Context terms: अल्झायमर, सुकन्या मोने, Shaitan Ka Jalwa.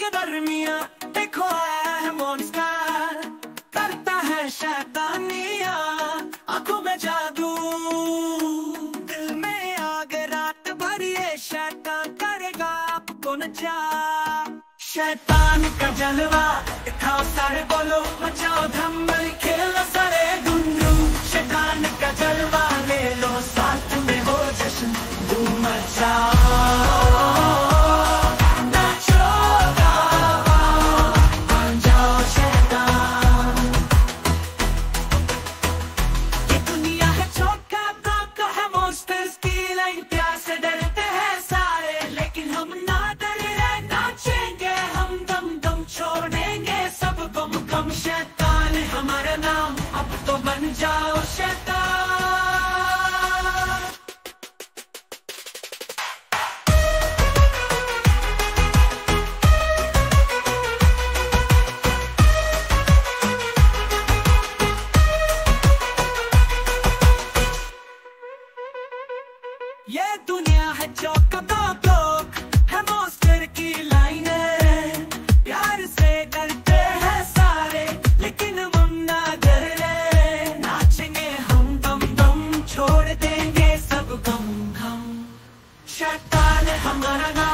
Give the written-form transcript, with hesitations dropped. के दरमिया देखो आया है मॉन्स्टर, करता है शैतानिया, आंखों में जादू दिल में आग रात भर, ये शैतान करेगा आपको नचा। शैतान का जलवा दिखाओ सारे, बोलो मचाओ धम्मल, खेलो सारे गुंडू। शैतान का जलवा ले लो साथ में, हो जश्न धूम मचाओ। शैतान हमारा नाम, अब तो बन जाओ शैतान। ये दुनिया है चौकदा ब्लॉक, है मॉन्स्टर की लाइन, प्यार से डरते हैं सारे, लेकिन हम ना डरे, नाचेंगे हम दम दम, छोड़ देंगे सब गम गम। शैतान हमारा नाम।